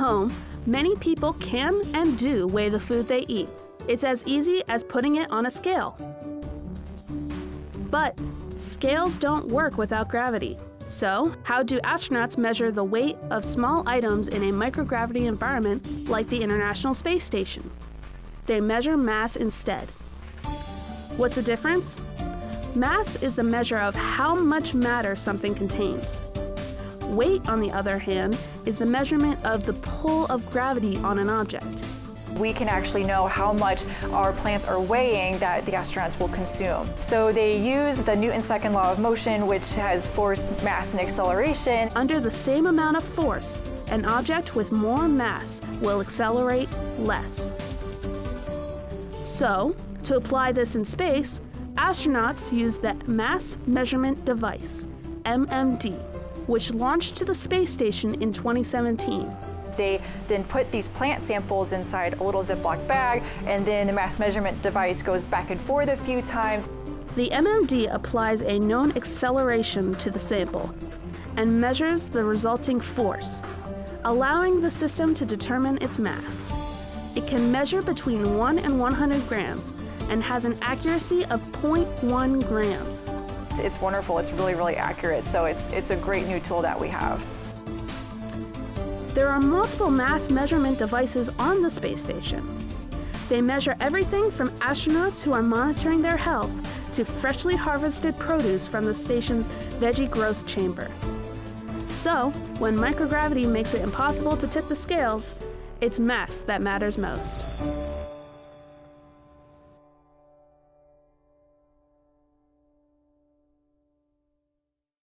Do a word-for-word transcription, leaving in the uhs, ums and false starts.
home, many people can and do weigh the food they eat. It's as easy as putting it on a scale. But scales don't work without gravity. So, how do astronauts measure the weight of small items in a microgravity environment like the International Space Station? They measure mass instead. What's the difference? Mass is the measure of how much matter something contains. Weight, on the other hand, is the measurement of the pull of gravity on an object. We can actually know how much our plants are weighing that the astronauts will consume. So they use the Newton's second law of motion, which has force, mass, and acceleration. Under the same amount of force, an object with more mass will accelerate less. So, to apply this in space, astronauts use the Mass Measurement Device, M M D, which launched to the space station in twenty seventeen. They then put these plant samples inside a little Ziploc bag, and then the mass measurement device goes back and forth a few times. The M M D applies a known acceleration to the sample and measures the resulting force, allowing the system to determine its mass. It can measure between one and one hundred grams and has an accuracy of zero point one grams. It's, it's wonderful. It's really, really accurate. So it's, it's a great new tool that we have. There are multiple mass measurement devices on the space station. They measure everything from astronauts who are monitoring their health to freshly harvested produce from the station's veggie growth chamber. So, when microgravity makes it impossible to tip the scales, it's mass that matters most.